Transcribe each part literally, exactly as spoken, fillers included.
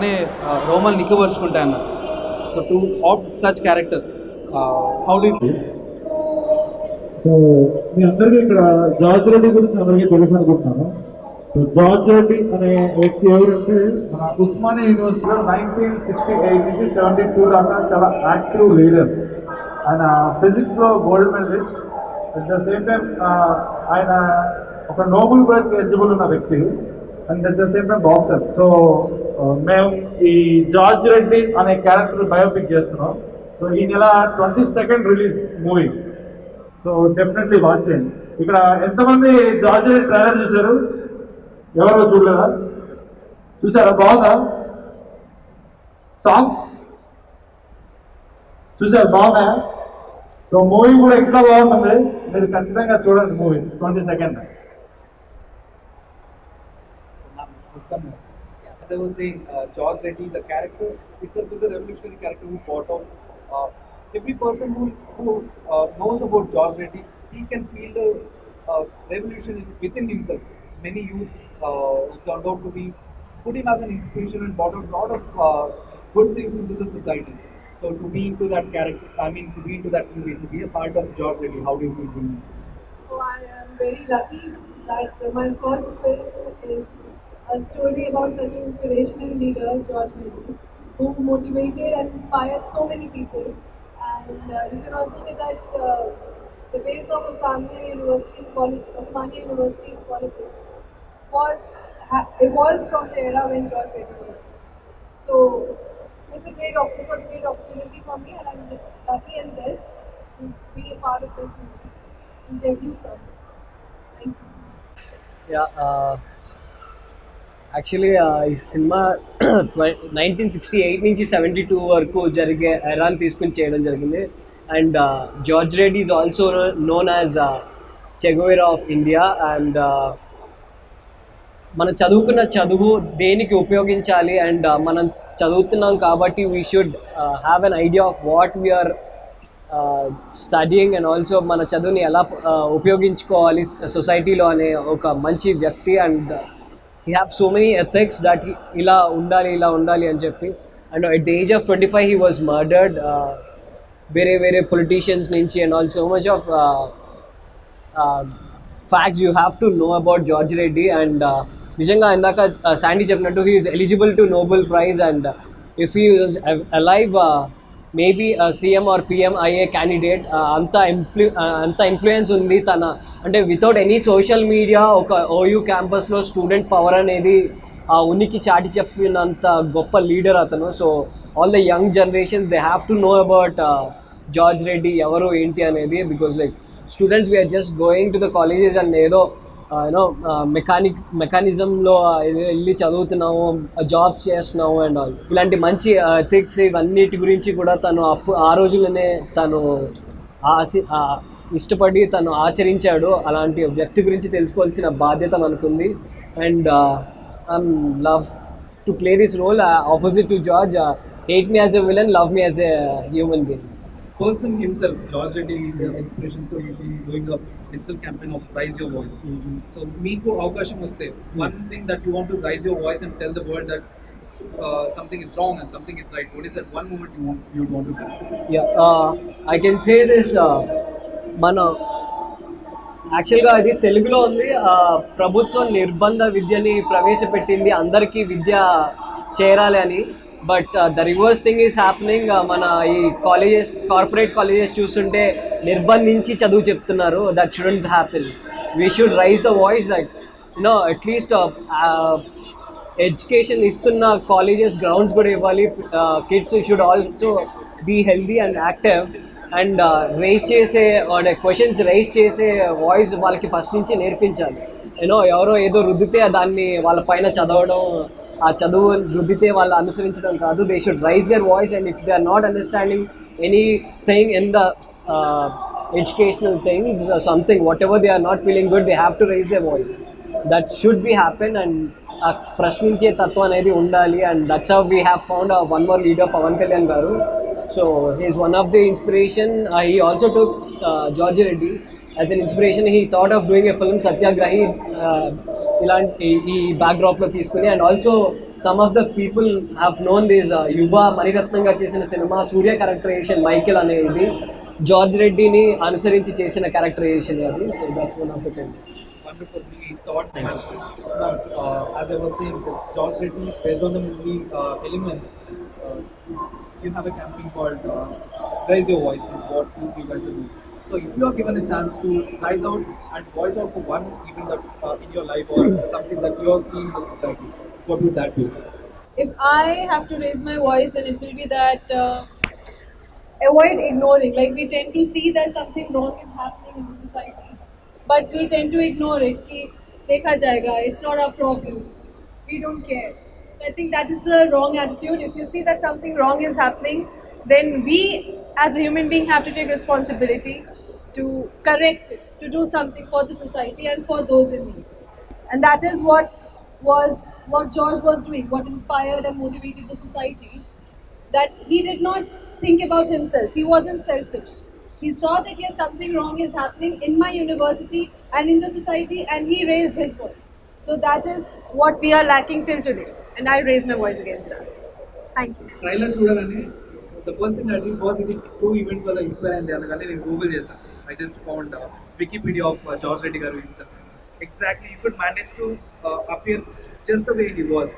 Romal Nikavarshkuntana. So to opt such character, uh, how do you feel? So, we understand George Reddy gurinchi andariki telusu anukuntunna. So, George Reddy ane vyakti evarante mana Osmania University lo nineteen sixty-eight nunchi seventy-two daaka chaala active leader. And physics lo gold medalist. At the same time, ayana oka Nobel Prize ki eligible unna vyakti. And at the same time, boxer. So, మేము ఈ George Reddy అనే character biopic చేస్తున్నాం. So ఈ నెల twenty second release movie. So definitely watch చేయండి. ఇక్కడ ఎంతమంది George Reddy trailer చూశారు? ఎవరో చూడలేదా? చూసారా? బాగుందా? సాంగ్స్ చూసారు? బాగున్నా? సో మూవీ కూడా ఎట్లా బాగుంటుంది, మీరు ఖచ్చితంగా చూడండి movie twenty second. As I was saying, uh, George Reddy, the character itself is a revolutionary character who fought off. Uh, every person who, who uh, knows about George Reddy, he can feel the uh, revolution within himself. Many youth uh, turned out to be, put him as an inspiration and brought out a lot of uh, good things into the society. So to be into that character, I mean to be into that movie, to be a part of George Reddy, how do you feel doing it? Oh, I am very lucky that my first film is a story about such an inspirational leader, George Reddy, who motivated and inspired so many people. And uh, you can also say that uh, the base of Osmania University's politics, Osmania University's politics was evolved from the era when George Reddy was. So it's a great, it was a great opportunity for me, and I'm just lucky and blessed to be a part of this movie, to debut from this. Thank you. Yeah. Uh... actually ఈ సినిమా nineteen sixty eight నుంచి seventy two వరకు జరిగే ఎరాన్ తీసుకుని చేయడం జరిగింది. And George Reddy is also known as Che Guevara of India. And మనం చదువుకున్న చదువు దేనికి ఉపయోగించాలి, అండ్ మనం చదువుతున్నాం కాబట్టి we should have an idea of what we are studying and also మన చదువుని ఎలా ఉపయోగించుకోవాలి సొసైటీలో అనే ఒక మంచి వ్యక్తి. And he have so many ethics that he ila undali ila undali ani cheppi, and at the age of twenty-five he was murdered uh, very very politicians nunchi, and also so much of uh, uh, facts you have to know about George Reddy. And nijanga indaka Sandy cheppinattu he is eligible to Nobel Prize, and uh, if he is alive uh, maybe a C M or P M I A candidate. అంత ఇంప్లు అంత influence ఉంది తన, అంటే without any social media ఒక OU క్యాంపస్లో student power అనేది ఆ ఉనికి చాటి చెప్పినంత గొప్ప లీడర్ అతను. So all the young generations they have to know about George Reddy ఎవరు ఏంటి అనేది, because like students we are just going to the colleges and ఏదో యూనో మెకానిక్ మెకానిజంలో వెళ్ళి చదువుతున్నాము, జాబ్స్ చేస్తున్నాము అండ్ ఆల్ ఇలాంటి మంచి ఎథిక్స్ ఇవన్నిటి గురించి కూడా తను అప్పు ఆ రోజులనే తను ఆశ ఇష్టపడి తను ఆచరించాడు. అలాంటి వ్యక్తి గురించి తెలుసుకోవాల్సిన బాధ్యత మనకుంది. And I'm love to play this role opposite to George. Hate me as a villain, love me as a human being. Person himself, George Reddy, the inspiration for you doing a digital campaign of Raise Your Voice. Mm-hmm. So, meeku avakasham vaste, one thing that you want to raise your voice and tell the world that uh, something is wrong and something is right. What is that one moment you want you want to do? Yeah, uh, I can say this. Uh, mana actually ga adi Telugulo undi. Prabhutvam nirbandha vidyani pravesapettindi andariki vidya cherali ani. But the reverse thing is happening. మన ఈ colleges corporate colleges చూస్తుంటే నిర్బంధించి చదువు చెప్తున్నారు. That shouldn't happen. We should raise the voice. Like you know at least education ఇస్తున్న colleges grounds కూడా ఇవ్వాలి. Kids should also be healthy and active. And raise చేసే క్వశ్చన్స్ రైజ్ చేసే వాయిస్ వాళ్ళకి ఫస్ట్ నుంచి నేర్పించాలి. యూనో ఎవరో ఏదో రుద్దితే దాన్ని వాళ్ళ పైన చదవడం, ఆ చదువు రుద్దితే వాళ్ళు అనుసరించడం కాదు. They should raise their voice. And if they are not understanding anything in the educational things something whatever they are not feeling good, they have to raise their voice. That should be happen. And ఆ ప్రశ్నించే తత్వం అనేది ఉండాలి. And that's how we have found one more leader Pawan Kalyan garu. So he is one of the inspiration. He also took George Reddy as an inspiration. He thought of doing a film Satyagrahi ఇలాంటి ఈ బ్యాక్డ్రాప్లో తీసుకుని, and also some of the people have known this Yuva Mani Ratnam garu చేసిన సినిమా Suriya characterisation Michael అనేది George రెడ్డిని అనుసరించి చేసిన క్యారెక్టరైజేషన్ అది. That's one of the thing. Wonderfully thought. Uh, as I was saying, George Reddy, based on the movie uh, Elements, uh, you have a campaign called uh, "Raise Your Voices." What you guys are doing. So, if you are given a chance to rise out and voice out for one event that uh, in your life or something that you are seeing in the society, what would that be? If I have to raise my voice, then it will be that uh, avoid ignoring. Like we tend to see that something wrong is happening in the society. But we tend to ignore it. कि देखा जाएगा. It's not our problem. We don't care. So I think that is the wrong attitude. If you see that something wrong is happening, then we, as a human being, have to take responsibility to correct it, to do something for the society and for those in need. And that is what was what George was doing. What inspired and motivated the society. That he did not think about himself. He wasn't selfish. He saw that yes, something wrong is happening in my university and in the society, and he raised his voice. So that is what we are lacking till today, and I raised my voice against that. Thank you. Trailer చూడగానే the first thing I did was the two events were inspired and then I Google it. I just found uh, Wikipedia of uh, George Reddy garu himself. Exactly, you could manage to uh, appear just the way he was,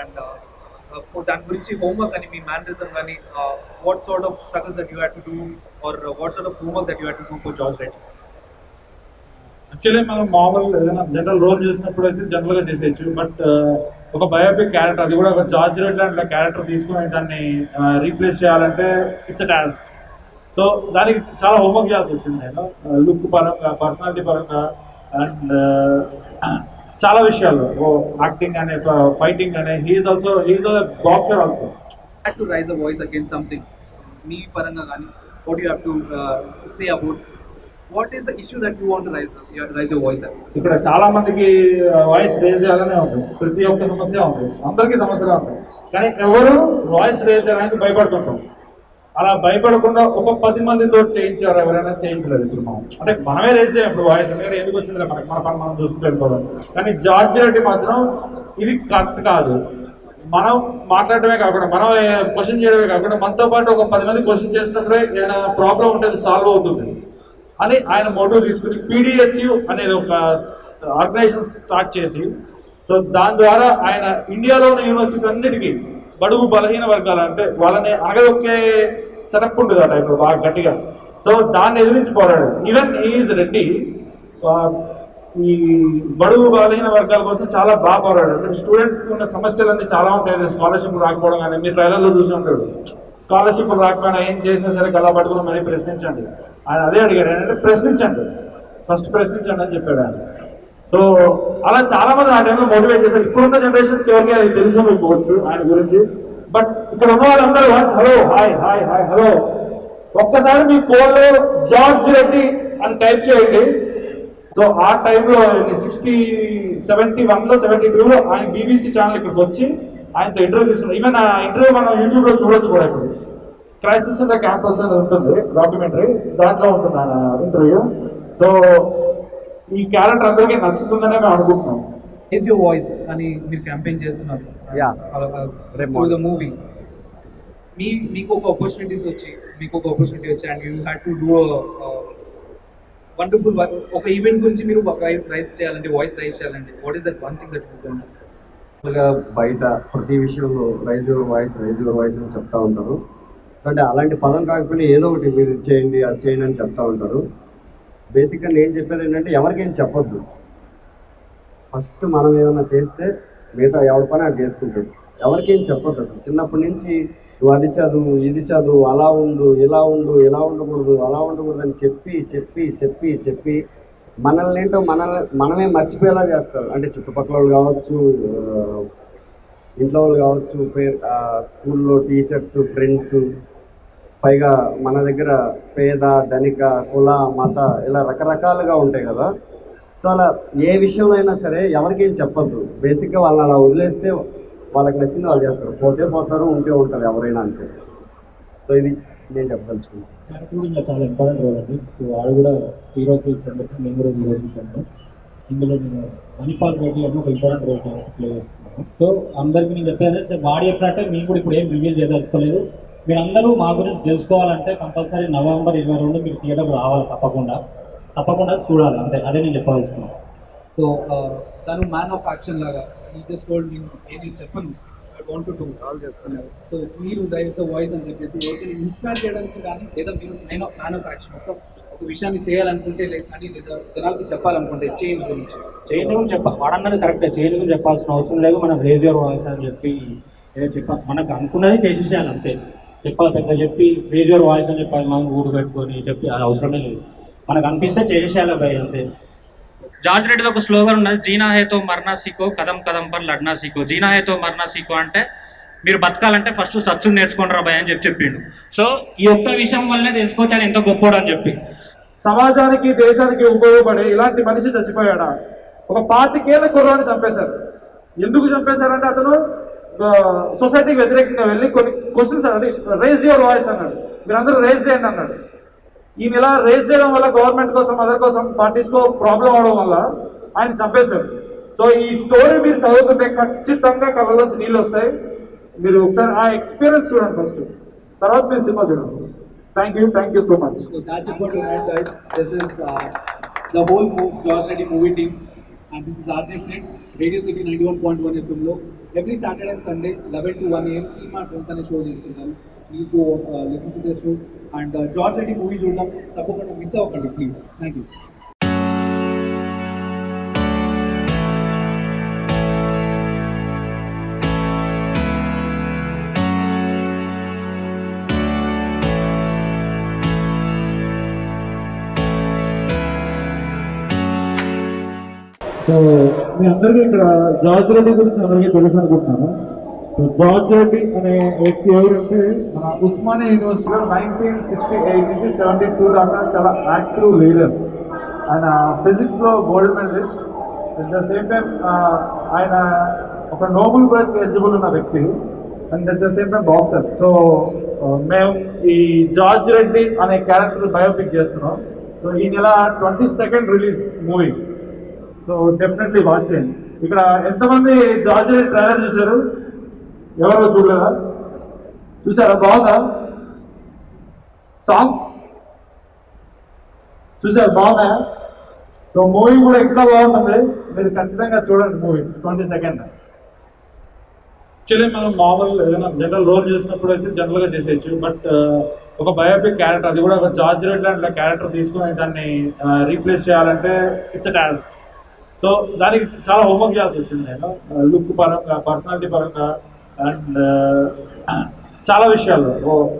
and uh, for దాని గురించి homework అని మీ mannerism కానీ what sort of struggles that you had to do or what sort of homework that you had to do for George Reddy? Actually మనం మామూలుగా ఏదైనా general role చేసినప్పుడు అయితే జనరల్గా చేసేయచ్చు, బట్ ఒక బయోపిక్ క్యారెక్టర్, అది కూడా ఒక జార్జ్ రెడ్డి లాంటి క్యారెక్టర్ తీసుకుని దాన్ని రీప్లేస్ చేయాలంటే ఇట్స్ అ టాస్క్. సో దానికి చాలా హోంవర్క్ చేయాల్సి వచ్చింది నేను, లుక్ పరంగా, పర్సనాలిటీ పరంగా, అండ్ చాలా విషయాలు, యాక్టింగ్ అనే ఫైటింగ్ అనే. He's also he is also boxer also. Had to raise a voice against something మీ పరంగా కానీ what you have to say about what is the issue that you want to raise raise your voice? ఇక్కడ చాలా మందికి voice raise చేయాలనే ఉంటుంది, ప్రతి ఒక్క సమస్య ఉంటుంది, అందరికీ సమస్యగా ఉంటుంది, కానీ ఎవరు వాయిస్ రేజ్ చేయడానికి భయపడుతుంటారు. అలా భయపడకుండా ఒక పది మందితో చేయించారు, ఎవరైనా చేయించలేదు. ఇప్పుడు మనం అంటే మనమే రేజ్ చేయం ఇప్పుడు వాయిస్, ఎందుకంటే ఎందుకు వచ్చింది మనకి, మన పని మనం చూసుకుంటూ వెళ్ళిపోవడం. కానీ జార్జ్ రెడ్డి మాత్రం ఇది కరెక్ట్ కాదు, మనం మాట్లాడటమే కాకుండా, మనం క్వశ్చన్ చేయడమే కాకుండా, మనతో పాటు ఒక పది మంది క్వశ్చన్ చేసినప్పుడే ఏదైనా ప్రాబ్లం ఉంటే అది సాల్వ్ అవుతుంది అని ఆయన మోటివ్ తీసుకుని పీడిఎస్యు అనేది ఒక ఆర్గనైజేషన్ స్టార్ట్ చేసి, సో దాని ద్వారా ఆయన ఇండియాలో ఉన్న యూనివర్సిటీస్ అన్నిటికీ బడుగు బలహీన వర్గాలు అంటే వాళ్ళని అనగదొక్కే సెటప్ ఉంటుంది అట ఇప్పుడు బాగా గట్టిగా. సో దాన్ని ఎదిరించి పోరాడు. ఈవెన్ ఈజ్ రెడ్డి ఈ బడుగు బలహీన వర్గాల కోసం చాలా బాగా పోరాడాడు. అంటే స్టూడెంట్స్కి ఉన్న సమస్యలన్నీ చాలా ఉంటాయి, స్కాలర్షిప్లు రాకపోవడం కానీ, మీరు ట్రైలర్లో చూసి ఉంటాడు, స్కాలర్షిప్లు రాకపోయినా ఏం చేసినా సరే కళ పట్టుకుని మరీ ప్రశ్నించండి ఆయన అదే అడిగాడు. ఏంటంటే ప్రశ్నించండి, ఫస్ట్ ప్రశ్నించండి అని చెప్పాడు ఆయన. సో అలా చాలా మంది ఆ టైంలో మోటివేట్ చేశారు. ఇప్పుడున్న జనరేషన్స్కి ఎవరికి అది తెలుసు పోవచ్చు ఆయన గురించి, బట్ ఇక్కడ ఉన్న వాళ్ళందరూ hello hi hi hi hello ఒక్కసారి మీ ఫోన్లో జార్జ్ రెడ్డి అని టైప్ చేయండి. సో ఆ టైంలో సిక్స్టీ సెవెంటీ వన్లో సెవెంటీ టూలో ఆయన బీబీసీ ఛానల్ ఇక్కడికి వచ్చి ఆయనతో ఇంటర్వ్యూ తీసుకున్నారు. ఈవెన్ ఆ ఇంటర్వ్యూ మనం యూట్యూబ్లో చూడొచ్చు కూడా. ఇప్పుడు క్రైసిస్ ఇన్ ద క్యాంపస్ అనేది ఉంటుంది డాక్యుమెంటరీ, దాంట్లో ఉంటుంది ఆయన ఇంటర్వ్యూ. సో ఈ క్యారెక్టర్ అందరికీ నచ్చుతుందనే మేము అనుకుంటున్నాం. ఈజ్ యువర్ వాయిస్ అని మీరు క్యాంపెయిన్ చేస్తున్నారు మూవీ, మీ మీకు ఒక ఆపర్చునిటీస్ వచ్చి మీకు ఒక ఆపర్చునిటీ వచ్చి and you had to do wonderful work. ఒక ఈవెంట్ గురించి మీరు రైజ్ చేయాలంటే, వాయిస్ రైజ్ చేయాలంటే what is that one thing that you can do? బయట ప్రతి విషయంలో raise your voice raise your voice అని చెప్తా ఉంటారు. అంటే అలాంటి పదం కాకపోయినా ఏదో ఒకటి మీరు చేయండి అది చేయండి అని చెప్తా ఉంటారు. బేసిక్గా నేను చెప్పేది ఏంటంటే ఎవరికేం చెప్పొద్దు, ఫస్ట్ మనం ఏమైనా చేస్తే మిగతా ఎవరి పని అది చేసుకుంటాడు. ఎవరికేం చెప్పొద్దు అసలు. చిన్నప్పటి నుంచి నువ్వు అది చదువు ఇది చదువు అలా ఉండు ఇలా ఉండు ఇలా ఉండకూడదు అలా ఉండకూడదు అని చెప్పి చెప్పి చెప్పి చెప్పి మనల్ని ఏంటో మనల్ని మనమే మర్చిపోయేలా చేస్తారు. అంటే చుట్టుపక్కల వాళ్ళు కావచ్చు, ఇంట్లో వాళ్ళు కావచ్చు, పేరు స్కూల్లో టీచర్స్, ఫ్రెండ్స్, పైగా మన దగ్గర పేద ధనిక కుల మత ఇలా రకరకాలుగా ఉంటాయి కదా. సో అలా ఏ విషయంలో అయినా సరే ఎవరికేం చెప్పద్దు. బేసిక్గా వాళ్ళని అలా వదిలేస్తే వాళ్ళకి నచ్చింది వాళ్ళు చేస్తారు, పోతే పోతారు, ఉంటే ఉంటారు ఎవరైనా అంతే. సో ఇది నేను చెప్పదలుచుకున్నాను. చాలా ఇంపార్టెంట్ రోల్ అండి. వాడు కూడా హీరోకి నేను కూడా హీరోకి ఇందులో మణిపాల్ రెడ్డి అని ఒక ఇంపార్టెంట్ రోల్ ప్లే చేస్తున్నాను. సో అందరికీ నేను చెప్పాను, వాడు చెప్పినట్టే మేము కూడా ఇప్పుడు ఏం రివ్యూల్ చేయదలుచుకోలేదు. మీరందరూ మా గురించి తెలుసుకోవాలంటే కంపల్సరీ నవంబర్ ఇరవై రెండు మీరు థియేటర్ రావాలి, తప్పకుండా తప్పకుండా చూడాలి. అంతే, అదే నేను చెప్పదలుచుకున్నాను. సో తను మ్యాన్ ఆఫ్ యాక్షన్ లాగా జస్ట్ టోల్డ్ మీ ఏమీ చెప్పను, I want to do all చేస్తాను. సో మీరు దట్ ఈస్ ద వాయిస్ అని చెప్పేసి ఇన్స్పైర్ చేయడానికి కానీ లేదా మీరు man of man of action మొత్తం ఒక విషయాన్ని చేయాలనుకుంటే కానీ లేదా జనాలకి చెప్పాలనుకుంటే చేంజ్ గురించి చేంజ్ గురించి చెప్పాలి. వాడన్నది కరెక్టే, చేంజ్ గురించి చెప్పాల్సిన అవసరం లేదు. మనం రేజ్ యువర్ వాయిస్ అని చెప్పి ఏదో చెప్పాలి, మనకు అనుకున్నది చేసేసేయాలి అంతే. చెప్పాలి పెద్ద చెప్పి రేజ్ యువర్ వాయిస్ అని చెప్పాలి, మనం ఊరు పెట్టుకొని చెప్పి అది అవసరమే లేదు. మనకు అనిపిస్తే చేసేసేయాలి భయ అంతే. జార్జ్ రెడ్డిలో ఒక స్లోగన్ ఉన్నది, జీనా హేతో మర్నా సీకో కదం కదం పర్ లడ్నా సీకో. జీనా హేతో మర్నా సీకో అంటే మీరు బతకాలంటే ఫస్ట్ సచ్చు నేర్చుకోండి రాబాయ్ అని చెప్పి చెప్పిండు. సో ఈ ఒక్క విషయం వల్లనే తెలుసుకోవచ్చు ఆయన ఎంత గొప్పోడు అని చెప్పి. సమాజానికి దేశానికి ఉపయోగపడే ఇలాంటి మనిషి చచ్చిపోయాడా? ఒక పాతికేళ్ల కుర్రాన్ని చంపేశారు. ఎందుకు చంపేశారంటే అతను సొసైటీకి వ్యతిరేకంగా వెళ్ళి కొన్ని క్వశ్చన్స్ అన్నాడు. రేజ్ యువర్ వాయిస్ అన్నాడు, మీరందరూ రేజ్ చేయండి అన్నాడు. ఈయన ఇలా రేజ్ చేయడం వల్ల గవర్నమెంట్ కోసం అదర్ కోసం పార్టీస్కో ప్రాబ్లం అవడం వల్ల ఆయన చంపేశారు. సో ఈ స్టోరీ మీరు చదువుతుంటే ఖచ్చితంగా కళ్ళలోంచి నీళ్ళు వస్తాయి. మీరు ఒకసారి ఆ ఎక్స్పీరియన్స్ చూడండి ఫస్ట్, తర్వాత మీరు సినిమా చూడండి. Thank you, thank you so much. The whole George Reddy movie team and this is ఆర్జెస్ట్ సెట్ radio city ninety one point one ఎఫ్ఎంలో every Saturday and Sunday eleven to one AM మా ఫ్రెండ్స్ అనే షో చేస్తున్నాను. Please go listen to the show and George Reddy movie చూద్దాం, తప్పకుండా miss అవ్వకండి please. Thank you. So మీ అందరికీ ఇక్కడ జార్జ్ రెడ్డి గురించి అందరికీ తెలుసు అనుకుంటున్నాను. జార్జ్ రెడ్డి అనే వ్యక్తి ఎవరంటే మన ఉస్మానియా యూనివర్సిటీలో నైన్టీన్ సిక్స్టీ ఎయిట్ నుంచి సెవెంటీ టూ దాకా చాలా యాక్టివ్ లీడర్. ఆయన ఫిజిక్స్లో gold medallist, at the same time ఆయన ఒక నోబెల్ ప్రైజ్కి ఎలిజిబుల్ ఉన్న వ్యక్తి, and at the same time boxer. So మేము ఈ జార్జ్ రెడ్డి అనే క్యారెక్టర్ బయోపిక్ చేస్తున్నాం. సో ఈ నెల twenty second release movie, so definitely watch చేయండి. ఇక్కడ ఎంతమంది జార్జ్ రెడ్డి ట్రైలర్ చూశారు? ఎవరో చూడలేదా? చూసారా? బాగుందా? సాంగ్స్ చూసారు? బాగున్నా? సో మూవీ కూడా ఇంకా బాగుంటుంది, మీరు ఖచ్చితంగా చూడండి మూవీ ట్వంటీ సెకండ్. యాక్చువల్లీ మనం మామూలుగా ఏదైనా జనరల్ రోల్ చేసినప్పుడు అయితే జనరల్గా చేసేయచ్చు, బట్ ఒక బయోపిక్ క్యారెక్టర్, అది కూడా జార్జ్ రెడ్డి లాంటి క్యారెక్టర్ తీసుకుని దాన్ని రీప్లేస్ చేయాలంటే ఇట్స్ ఎ టాస్క్. సో దానికి చాలా హోంవర్క్ చేయాల్సి వచ్చింది నేను, లుక్ పరంగా, పర్సనాలిటీ పరంగా, అండ్ చాలా విషయాలు,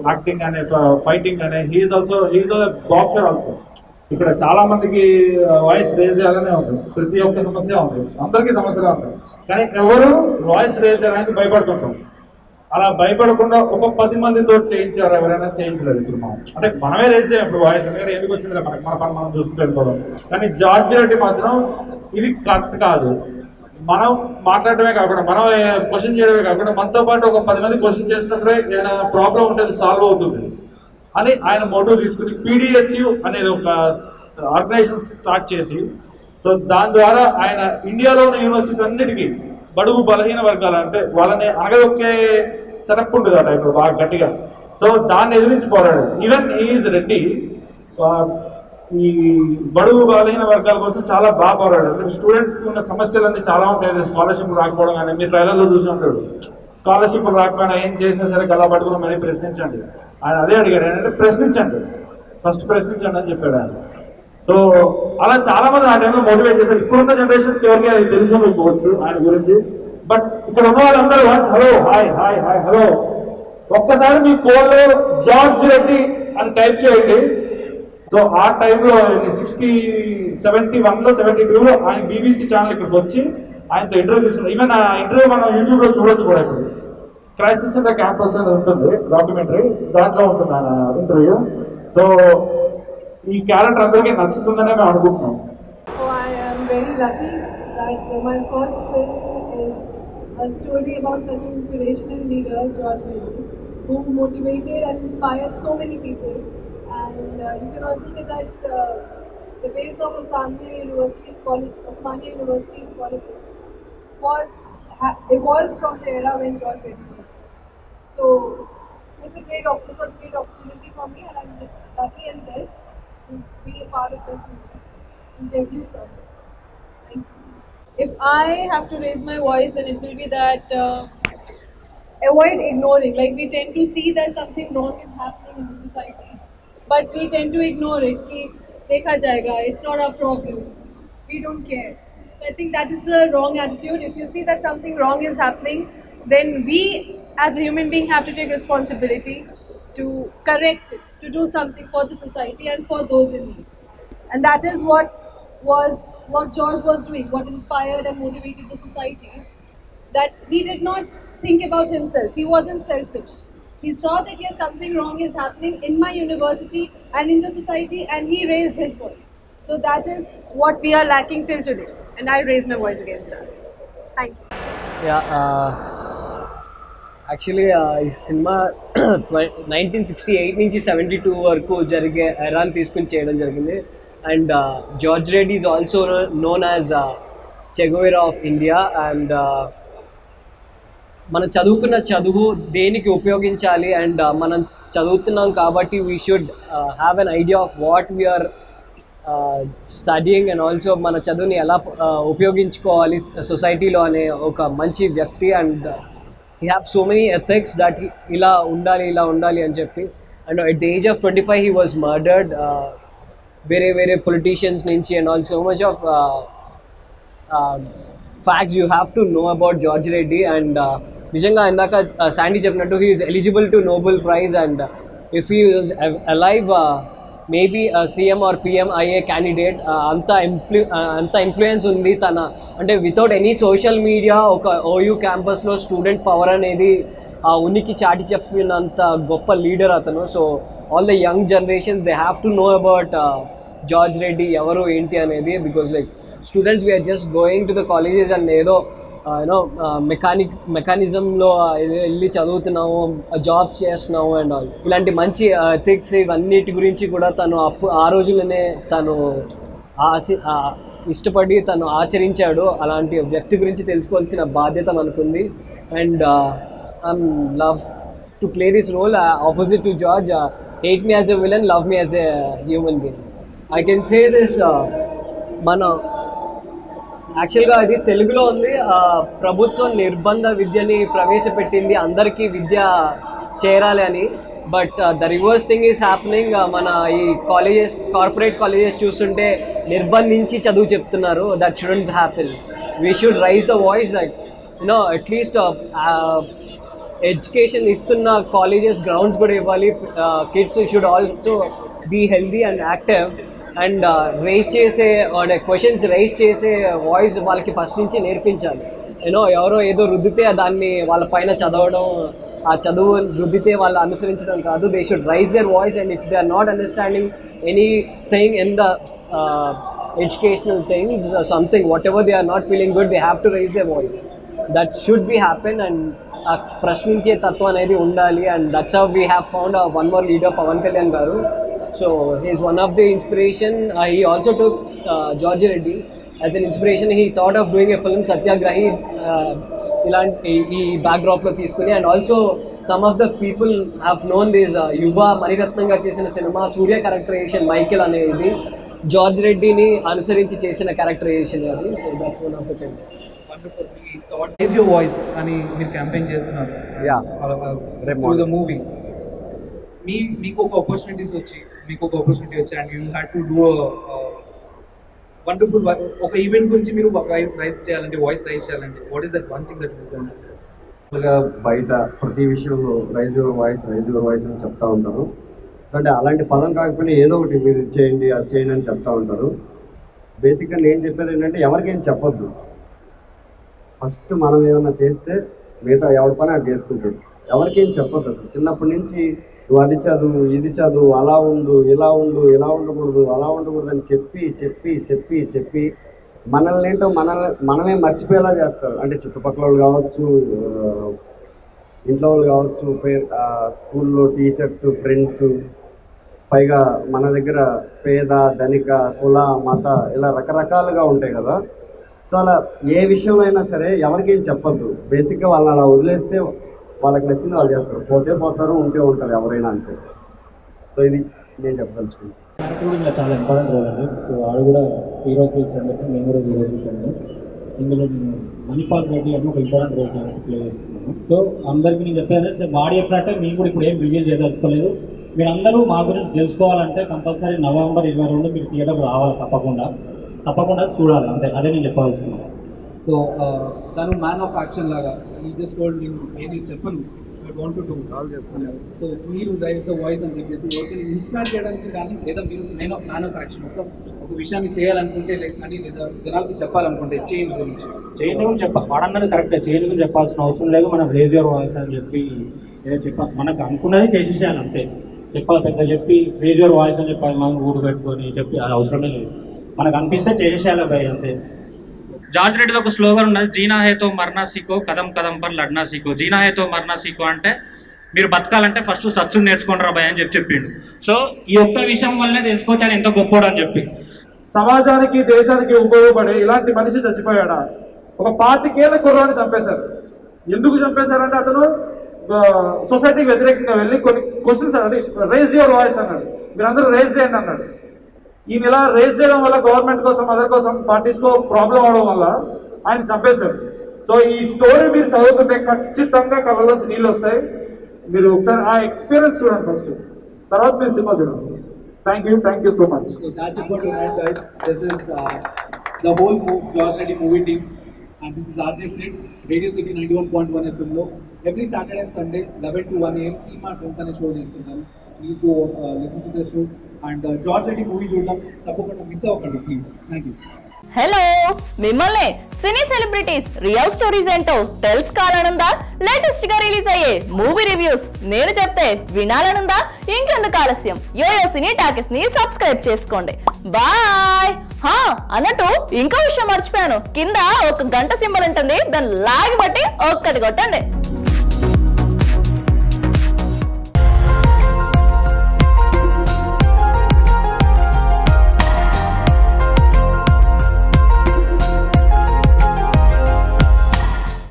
యాక్టింగ్ అనే, ఫైటింగ్ అనే. He's also he is also boxer also. ఇక్కడ చాలా మందికి వాయిస్ రేజ్ చేయాలనే ఉంటుంది, ప్రతి ఒక్క సమస్య ఉంటుంది, అందరికీ సమస్యగా ఉంటుంది, కానీ ఎవరు వాయిస్ రేజ్ చేయడానికి భయపడుతుంటాం. అలా భయపడకుండా ఒక పది మందితో చేయించారు, ఎవరైనా చేయించలేదు. ఇప్పుడు మనం అంటే మనమే రేజ్ చేయం, ఇప్పుడు వాయిస్ అనేది ఎందుకు వచ్చింది మనకి, మన పని మనం చూసుకుంటూ వెళ్ళిపోవడం. కానీ జార్జ్ రెడ్డి మాత్రం ఇది కరెక్ట్ కాదు, మనం మాట్లాడటమే కాకుండా, మనం క్వశ్చన్ చేయడమే కాకుండా, మనతో పాటు ఒక పది మంది క్వశ్చన్ చేసినప్పుడే ఏదైనా ప్రాబ్లం ఉంటుంది సాల్వ్ అవుతుంది అని ఆయన మోటివ్ తీసుకుని పీడిఎస్యు అనేది ఒక ఆర్గనైజేషన్ స్టార్ట్ చేసి, సో దాని ద్వారా ఆయన ఇండియాలో ఉన్న యూనివర్సిటీస్ అన్నిటికీ బడుగు బలహీన వర్గాలు అంటే వాళ్ళని అనగదొక్కే సెటప్ ఉంటుంది ఆ టైంలో బాగా గట్టిగా. సో దాన్ని ఎదిరించి పోరాడారు. ఈవెన్ ఈజ్ రెడ్డి ఈ బడుగు బలహీన వర్గాల కోసం చాలా బాగా పోరాడారు. స్టూడెంట్స్కి ఉన్న సమస్యలన్నీ చాలా ఉంటాయి, స్కాలర్షిప్లు రాకపోవడం కానీ, మీరు ట్రైలర్లో చూసి ఉంటాడు, స్కాలర్షిప్లు రాకపోయినా ఏం చేసినా సరే కళా పట్టుకుని మరీ ప్రశ్నించండి ఆయన. అదే అడిగాడు, ఏంటంటే ప్రశ్నించండి, ఫస్ట్ ప్రశ్నించండి అని చెప్పాడు ఆయన. సో అలా చాలా మంది ఆ టైంలో మోటివేట్ చేశారు. ఇప్పుడున్న జనరేషన్స్కి ఎవరికి అది తెలుసు పోవచ్చు ఆయన గురించి, బట్ ఇక్కడ ఉన్న వాళ్ళందరూ hello hi hi hi hello, ఒక్కసారి మీ ఫోన్లో జార్జ్ రెడ్డి అని టైప్ చేయండి. సో ఆ టైంలో సిక్స్టీ సెవెంటీ వన్లో సెవెంటీ టూలో ఆయన బీబీసీ ఛానల్ ఇక్కడికి వచ్చి ఆయనతో ఇంటర్వ్యూ తీసుకున్నాం. ఈవెన్ ఆ ఇంటర్వ్యూ మనం యూట్యూబ్లో చూడొచ్చు కూడా. ఇప్పుడు క్రైసిస్ ఇన్ ద క్యాంపస్ అనేది ఉంటుంది డాక్యుమెంటరీ, దాంట్లో ఉంటుంది ఆయన ఇంటర్వ్యూ. సో ఈ క్యారెక్టర్ అందరికీ నచ్చుతుందనే మేము అనుకుంటున్నాం. And uh, you can also say that uh, the base of Osmania University's politics, Osmania University's politics was ha, evolved from the era when George Reddy was there. So it's a great, it was a great opportunity for me, and I'm just lucky and blessed to be a part of this and debut from this. Thank you. If I have to raise my voice, then it will be that uh, avoid ignoring. Like, we tend to see that something wrong is happening in the society, but we tend to ignore it. Dekha jayega, it's not our problem. We don't care. So I think that is the wrong attitude. If you see that something wrong is happening, then we as a human being have to take responsibility to correct it, to do something for the society and for those in need. And that is what was what George was doing, what inspired and motivated the society. That he did not think about himself. He wasn't selfish. He saw that yes, something wrong is happening in my university and in the society, and he raised his voice. So that is what we are lacking till today, and I raise my voice against that. Thank you. Yeah, uh, actually, uh, cinema nineteen sixty-eight నుంచి seventy-two వరకు జరిగే ఎరాన్ తీసుకుని చేయడం జరిగింది. And uh, George Reddy is also known as uh, Che Guevara of India, and uh, మనం చదువుకున్న చదువు దేనికి ఉపయోగించాలి అండ్ మనం చదువుతున్నాం కాబట్టి we should have an idea of what we are studying and also మన చదువుని ఎలా ఉపయోగించుకోవాలి సొసైటీలో అనే ఒక మంచి వ్యక్తి and he have so many ethics that ఇలా ఉండాలి ఇలా ఉండాలి అని చెప్పి and at the age of twenty five he was murdered వేరే వేరే పొలిటీషియన్స్ నుంచి and also so much of facts you have to know about George Reddy, and nijanga indaka Sandy chepinattu he is eligible to Nobel Prize, and uh, if he is alive uh, maybe a C M or P M I A candidate. Anta anta influence undi tana, ante without any social media oka O U campus lo student power anedi ఆ ఉనికి చాటి చెప్పినంత గొప్ప leader అతను. So all the young generations they have to know about George Reddy ఎవరు ఏంటి అనేది, because like students we are just going to the colleges and edo uh, you know uh, mechanic mechanism lo elli chaduvutunnamu jobs chestunnamu and all ilanti manchi ethics ivanniti gurinchi kuda tanu aa rojulane tanu ishtapadi tanu aacherinchadu. Alanti vyakti gurinchi telusukovalsina baध्यता manukundi, and uh, I'm love to play this role uh, opposite to George. Uh, hate me as a villain, love me as a human being. I can say this uh, mana యాక్చువల్గా అది తెలుగులో ఉంది. ప్రభుత్వం నిర్బంధ విద్యని ప్రవేశపెట్టింది అందరికీ విద్య చేరాలి అని, but the reverse thing is happening. మన ఈ కాలేజెస్ కార్పొరేట్ కాలేజెస్ చూస్తుంటే నిర్బంధించి చదువు చెప్తున్నారు. That shouldn't happen. We should raise the voice that you know at least education ఇస్తున్న కాలేజెస్ గ్రౌండ్స్ కూడా ఇవ్వాలి. Kids should also be healthy and active, and raise చేసే క్వశ్చన్స్ రైజ్ చేసే వాయిస్ వాళ్ళకి ఫస్ట్ నుంచి నేర్పించాలి. యూనో ఎవరో ఏదో రుద్దితే దాన్ని వాళ్ళ పైన చదవడం, ఆ చదువు రుద్దితే వాళ్ళు అనుసరించడం కాదు. They should raise their voice, and if they are not understanding anything in the educational things something whatever they are not feeling good they have to raise their voice. That should be happen, and ఆ ప్రశ్నించే తత్వం అనేది ఉండాలి. And that's how we have found one more leader Pawan Kalyan garu. So he is one of the inspiration. Uh, he also took uh, George Reddy as an inspiration. He thought of doing a film Satyagrahi ilant ee backdrop lo teeskuni, and also some of the people have known this uh, Yuva Mani Ratna garu chesina cinema Surya characterization Michael anedi George Reddy ni anusarinchi chesina characterization adi. So that's one of the thing. Wonderful. He thought raise your voice ani meer campaign chestunaru. Yeah, through the movie మీ మీకు ఒక opportunities వచ్చి మీకు ఒక opportunity వచ్చి and you had to do wonderful work. ఒక event గురించి మీరు raise చేయాలంటే వాయిస్ రైజ్ చేయాలంటే what is that one thing that you can do? ఇంకా బయట ప్రతి విషయంలో raise your voice raise your voice అని చెప్తా ఉంటారు. అంటే అలాంటి పదం కాకపోయినా ఏదో ఒకటి మీరు ఇది చేయండి అది చేయండి అని చెప్తా ఉంటారు. బేసిక్గా నేను చెప్పేది ఏంటంటే ఎవరికేం చెప్పొద్దు. ఫస్ట్ మనం ఏమైనా చేస్తే మిగతా ఎవరి పని అది చేసుకుంటాడు. ఎవరికేం చెప్పొద్దు. అసలు చిన్నప్పటి నుంచి నువ్వు అది చదువు ఇది చదువు అలా ఉండు ఇలా ఉండు ఇలా ఉండకూడదు అలా ఉండకూడదు అని చెప్పి చెప్పి చెప్పి చెప్పి మనల్ని ఏంటో మనల్ని మనమే మర్చిపోయేలా చేస్తారు. అంటే చుట్టుపక్కల వాళ్ళు కావచ్చు, ఇంట్లో వాళ్ళు కావచ్చు, స్కూల్లో టీచర్స్, ఫ్రెండ్స్, పైగా మన దగ్గర పేద ధనిక కుల మత ఇలా రకరకాలుగా ఉంటాయి కదా. సో అలా ఏ విషయంలో అయినా సరే ఎవరికేం చెప్పద్దు. బేసిక్గా వాళ్ళని అలా వదిలేస్తే వాళ్ళకి నచ్చింది వాళ్ళు చేస్తారు, పోతే పోతారు, ఉంటే ఉంటారు ఎవరైనా అంతే. సో ఇది నేను చెప్పదలుచుకున్నాను. చాలా ఇంపార్టెంట్ రోల్ అండి. వాడు కూడా హీరో చూసాను, నేను కూడా హీరో చూసాను. ఇందులో నేను మణిపాల్ రెడ్డి అని ఒక ఇంపార్టెంట్ రోల్ ప్లే చేస్తున్నాను. సో అందరికీ నేను చెప్పాను, వాడు చెప్పినట్టే మేము కూడా ఇప్పుడు ఏం రిలీజ్ చేయదలుచుకోలేదు. మీరందరూ మా గురించి తెలుసుకోవాలంటే కంపల్సరీ నవంబర్ ఇరవై రెండు మీరు థియేటర్కి రావాలి, తప్పకుండా తప్పకుండా చూడాలి అంతే. అదే నేను చెప్పాల్సుకున్నాను. సో తను మ్యాన్ ఆఫ్ యాక్షన్ లాగా ఈ జస్ట్ హోల్డ్ నేను చెప్పను I want to do call చేస్తాను. సో మీరు రైస్ ద వాయిస్ అని చెప్పేసి ఇన్స్పైర్ చేయడానికి కానీ, లేదా మీరు నేను మ్యాన్ ఆఫ్ యాక్షన్ మొత్తం ఒక విషయాన్ని చేయాలనుకుంటే లైక్ కానీ, లేదా జనాలకి చెప్పాలనుకుంటే చేంజ్ గురించి చేంజ్ గురించి చెప్పాలి. వాడందరూ కరెక్టే, చేంజ్ గురించి చెప్పాల్సిన అవసరం లేదు. మనం రైస్ యువర్ వాయిస్ అని చెప్పి ఏదో చెప్పాలి, మనకు అనుకున్నది చేసేసేయాలి అంతే. చెప్పాలి పెద్ద చెప్పి రైస్ యువర్ వాయిస్ అని చెప్పాలి, మనం ఊరు పెట్టుకొని చెప్పి అది అవసరమే లేదు. మనకు అనిపిస్తే చేసేసేయాలి భయ అంతే. జార్జ్ రెడ్డిలో ఒక స్లోగన్ ఉన్నది, జీనా హేతో మర్నా సీకో కదం కదం పర్ లడ్నా సీకో. జీనా హేతో మర్నా సీకో అంటే మీరు బతకాలంటే ఫస్ట్ సచ్చు నేర్చుకుంటారా భయ అని చెప్పి చెప్పిండు. సో ఈ ఒక్క విషయం వల్లనే తెలుసుకోవచ్చు ఆయన ఎంత గొప్పోడు అని చెప్పి. సమాజానికి దేశానికి ఉపయోగపడే ఇలాంటి మనిషి చచ్చిపోయాడా? ఒక పాతికేళ్ల కుర్రాన్ని చంపేశారు. ఎందుకు చంపేశారంటే అతను సొసైటీకి వ్యతిరేకంగా వెళ్ళి కొన్ని క్వశ్చన్స్ అన్నాడు. రైజ్ యువర్ వాయిస్ అన్నాడు, మీరందరూ రైజ్ చేయండి అన్నాడు. ఈయన ఇలా రేస్ చేయడం వల్ల గవర్నమెంట్ కోసం అదర్ కోసం పార్టీస్కో ప్రాబ్లం అవడం వల్ల ఆయన చంపేశారు. సో ఈ స్టోరీ మీరు చదువుతుంటే ఖచ్చితంగా కళ్ళలోంచి నీళ్ళు వస్తాయి. మీరు ఒకసారి ఆ ఎక్స్పీరియన్స్ చూడండి ఫస్ట్, తర్వాత మీరు సినిమా చూడండి. Thank you thank you so much. The whole George Reddy movie team and this is RJ సెట్ radio city ninety one point one ఎఫ్ఎంలో every Saturday and Sunday eleven to one AM ఈ మా tones అనే show చేస్తున్నాను. Please go listen to the show. And George Reddy movie చూడడం తప్పకుండా miss అవ్వకండి please. Thank you. Hello, మిమ్మల్ని సినీ సెలబ్రిటీస్ రియల్ స్టోరీస్ ఏంటో తెలుసుకోవాలనుందా? లేటెస్ట్ గా రిలీజ్ అయ్యే మూవీ రివ్యూస్ నేను చెప్తే వినాలనుందా? ఇంకెందుకు ఆలస్యం, యోయో సినీ టాకీస్ ని సబ్స్క్రైబ్ చేసుకోండి. బాయ్. హా, అన్నట్టు ఇంకో విషయం మర్చిపోయాను, కింద ఒక గంట సింబల్ ఉంటుంది, దాన్ని లాగి బట్టి ఒక్కటి కొట్టండి.